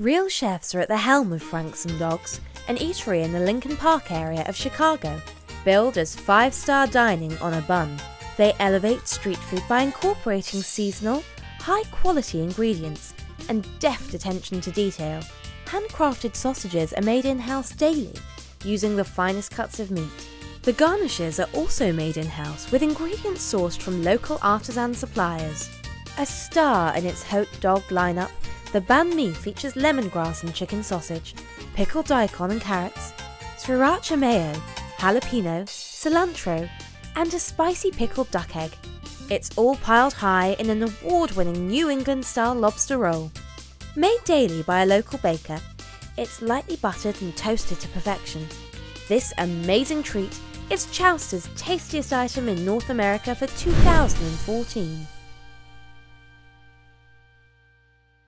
Real chefs are at the helm of Franks and Dogs, an eatery in the Lincoln Park area of Chicago. Billed as five-star dining on a bun, they elevate street food by incorporating seasonal, high-quality ingredients and deft attention to detail. Handcrafted sausages are made in-house daily, using the finest cuts of meat. The garnishes are also made in-house, with ingredients sourced from local artisan suppliers. A star in its hot dog lineup, the Banh Mi features lemongrass and chicken sausage, pickled daikon and carrots, sriracha mayo, jalapeno, cilantro, and a spicy pickled duck egg. It's all piled high in an award-winning New England-style lobster roll. Made daily by a local baker, it's lightly buttered and toasted to perfection. This amazing treat is Chowster's tastiest item in North America for 2014.